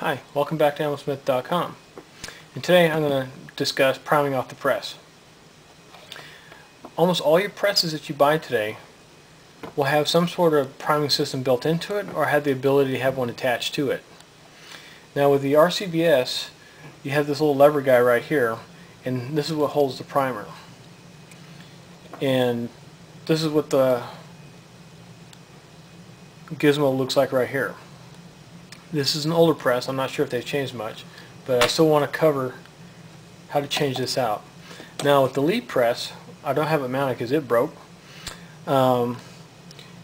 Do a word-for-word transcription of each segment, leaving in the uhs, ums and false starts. Hi, welcome back to Ammo Smith dot com, and today I'm going to discuss priming off the press. Almost all your presses that you buy today will have some sort of priming system built into it or have the ability to have one attached to it. Now with the R C B S you have this little lever guy right here, and this is what holds the primer, and this is what the gizmo looks like right here. This is an older press. I'm not sure if they've changed much, but I still want to cover how to change this out. Now with the lead press, I don't have it mounted because it broke. Um,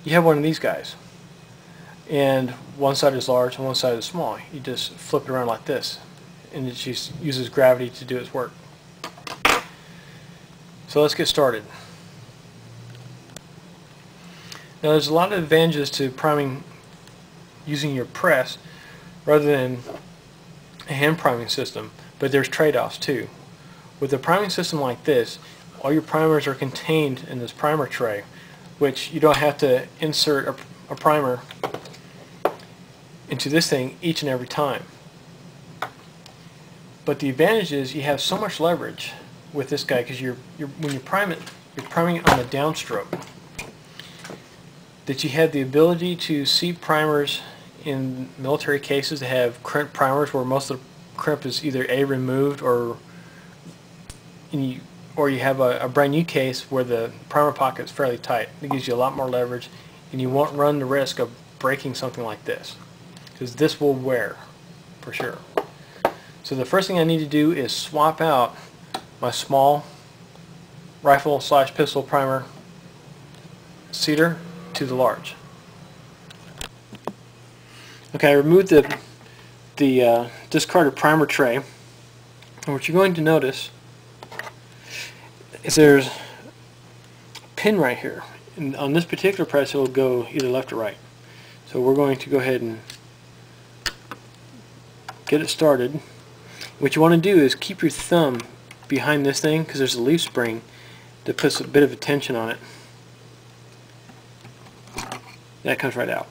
you have one of these guys, and one side is large and one side is small. You just flip it around like this, and it just uses gravity to do its work. So let's get started. Now there's a lot of advantages to priming using your press rather than a hand priming system, but there's trade-offs too. With a priming system like this, all your primers are contained in this primer tray, which you don't have to insert a, a primer into this thing each and every time. But the advantage is you have so much leverage with this guy, because you're, you're, when you prime it, you're priming it on the downstroke, that you have the ability to see primers. In military cases they have crimp primers where most of the crimp is either A, removed, or you, or you have a, a brand new case where the primer pocket is fairly tight. It gives you a lot more leverage, and you won't run the risk of breaking something like this, because this will wear for sure. So the first thing I need to do is swap out my small rifle slash pistol primer cedar to the large. Okay, I removed the the uh, discarded primer tray, and what you're going to notice is there's a pin right here, and on this particular press it will go either left or right. So we're going to go ahead and get it started. What you want to do is keep your thumb behind this thing, because there's a leaf spring that puts a bit of a tension on it. That comes right out.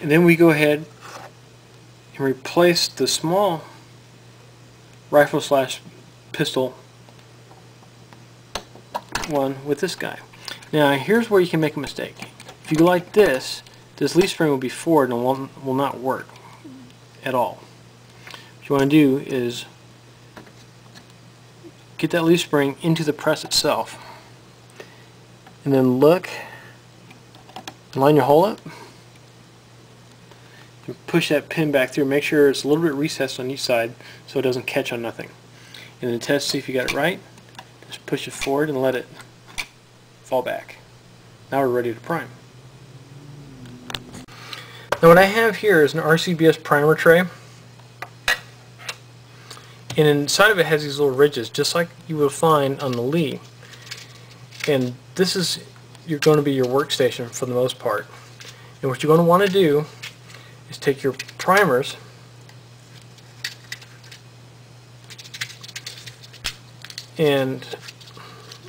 And then we go ahead and replace the small rifle slash pistol one with this guy. Now here's where you can make a mistake. If you go like this, this leaf spring will be forward and will, will not work at all. What you want to do is get that leaf spring into the press itself, and then look and line your hole up and push that pin back through. Make sure it's a little bit recessed on each side so it doesn't catch on nothing, and then test to see if you got it right. Just push it forward and let it fall back. Now we're ready to prime. Now what I have here is an R C B S primer tray, and inside of it has these little ridges just like you will find on the Lee. And this is you're going to be your workstation for the most part. And what you're going to want to do is take your primers and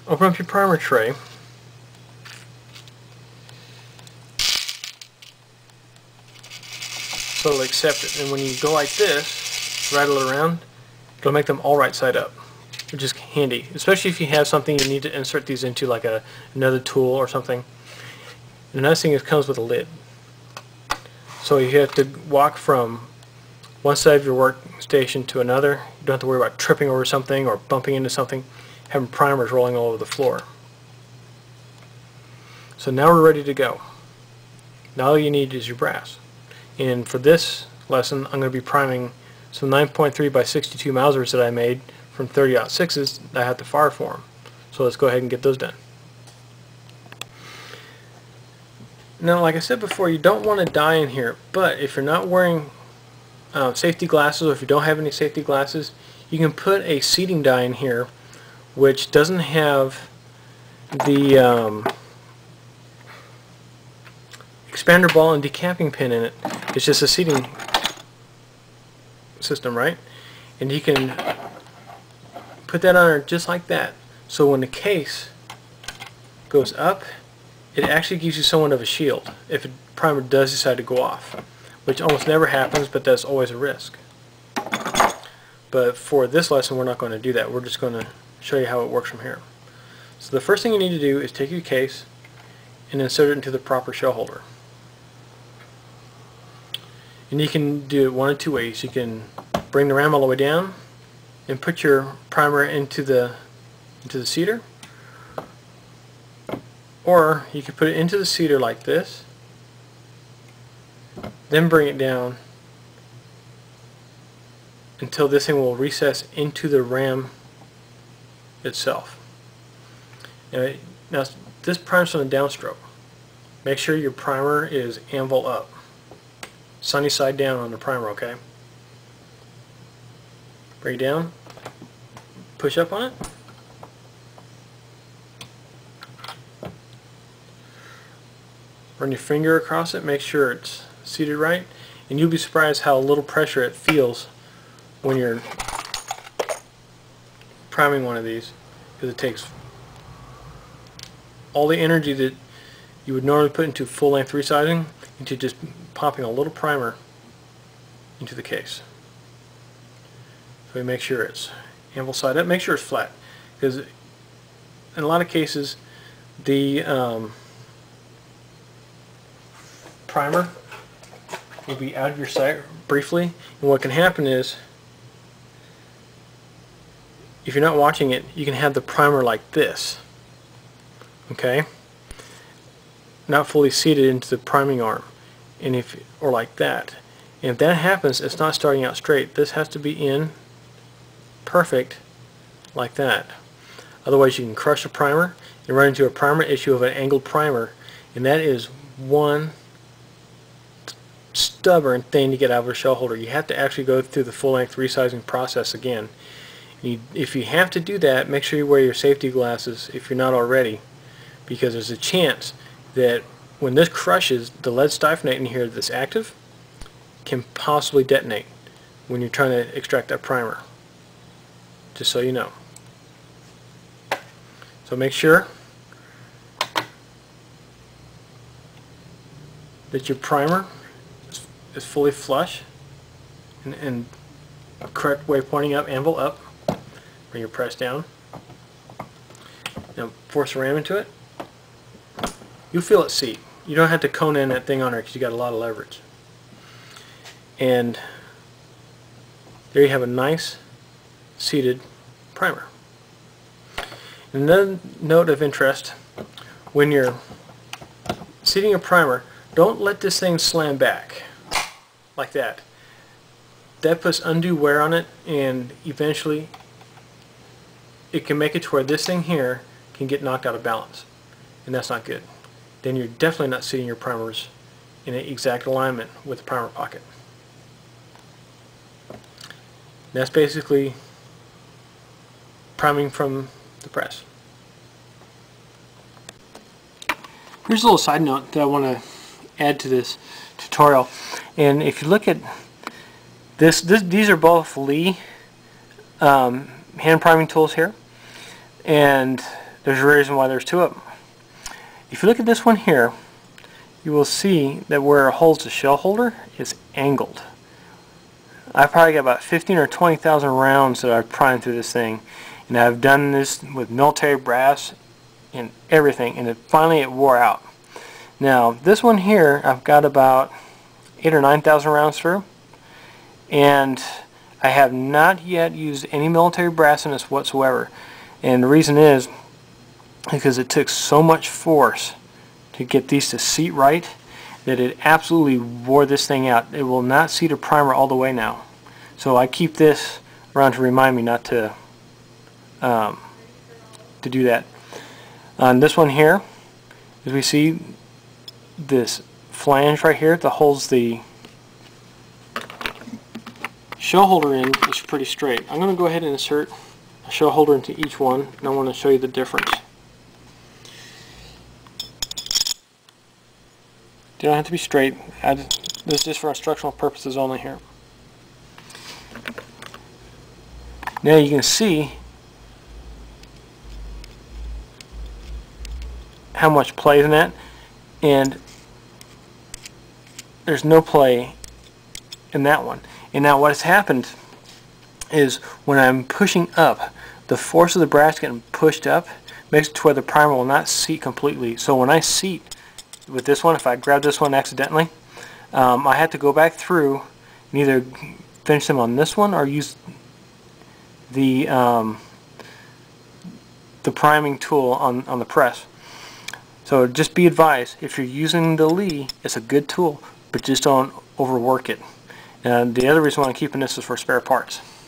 open up your primer tray, so it'll accept it. And when you go like this, rattle it around, it'll make them all right side up, which is handy, especially if you have something you need to insert these into, like a, another tool or something. And another thing is it comes with a lid, so you have to walk from one side of your workstation to another. You don't have to worry about tripping over something or bumping into something, having primers rolling all over the floor. So now we're ready to go. Now all you need is your brass, and for this lesson I'm going to be priming some nine point three by sixty-two Mausers that I made from thirty oh sixes that I have to fire for them. So let's go ahead and get those done. Now like I said before, you don't want to dye in here, but if you're not wearing uh, safety glasses, or if you don't have any safety glasses, you can put a seating dye in here which doesn't have the um, expander ball and decapping pin in it. It's just a seating system, right? And you can put that on there just like that, so when the case goes up it actually gives you somewhat of a shield if the primer does decide to go off. which almost never happens, but that's always a risk. But for this lesson, we're not going to do that. We're just going to show you how it works from here. So the first thing you need to do is take your case and insert it into the proper shell holder. And you can do it one of two ways. You can bring the ram all the way down and put your primer into the into the cedar, or you can put it into the cedar like this, then bring it down until this thing will recess into the ram itself. Now, now this primer's on the downstroke. Make sure your primer is anvil up. Sunny side down on the primer, okay? Bring it down, push up on it, run your finger across it, make sure it's seated right, and you'll be surprised how little pressure it feels when you're priming one of these, because it takes all the energy that you would normally put into full-length resizing into just popping a little primer into the case. So we make sure it's anvil side up, make sure it's flat, because in a lot of cases the um, primer will be out of your sight briefly, and what can happen is if you're not watching it, you can have the primer like this, okay, not fully seated into the priming arm, and if or like that. And if that happens, it's not starting out straight. This has to be in perfect like that. Otherwise you can crush a primer and run into a primer issue of an angled primer, and that is one stubborn thing to get out of a shell holder. You have to actually go through the full-length resizing process again. You, if you have to do that, make sure you wear your safety glasses if you're not already, because there's a chance that when this crushes, the lead styphnate in here that's active can possibly detonate when you're trying to extract that primer, just so you know. So make sure that your primer is fully flush and, and a correct way pointing up, anvil up, bring your press down. Now force a ram into it. You feel it seat. You don't have to cone in that thing on her because you got a lot of leverage. And there you have a nice seated primer. And another note of interest, when you're seating a primer, don't let this thing slam back like that. That puts undue wear on it, and eventually it can make it to where this thing here can get knocked out of balance, and that's not good. Then you're definitely not seating your primers in an exact alignment with the primer pocket. And that's basically priming from the press. Here's a little side note that I want to add to this tutorial. And if you look at this, this these are both Lee um, hand priming tools here, and there's a reason why there's two of them. If you look at this one here, you will see that where it holds the shell holder is angled. I've probably got about fifteen or twenty thousand rounds that I've primed through this thing, and I've done this with military brass and everything, and it, finally it wore out. Now this one here, I've got about eight or nine thousand rounds through, and I have not yet used any military brass in this whatsoever, and the reason is because it took so much force to get these to seat right that it absolutely wore this thing out. It will not seat a primer all the way now. So I keep this around to remind me not to um, to do that. On this one here, as we see this flange right here that holds the shell holder in is pretty straight. I'm going to go ahead and insert a shell holder into each one, and I want to show you the difference. You don't have to be straight. I just, this is just for instructional purposes only here. Now you can see how much play is in that, and there's no play and that one. And now what has happened is when I'm pushing up, the force of the brass getting pushed up makes it to where the primer will not seat completely. So when I seat with this one, if I grab this one accidentally, um, I have to go back through and either finish them on this one or use the um, the priming tool on, on the press. So just be advised, if you're using the Lee, it's a good tool, but just don't overwork it. And the other reason why I'm keeping this is for spare parts.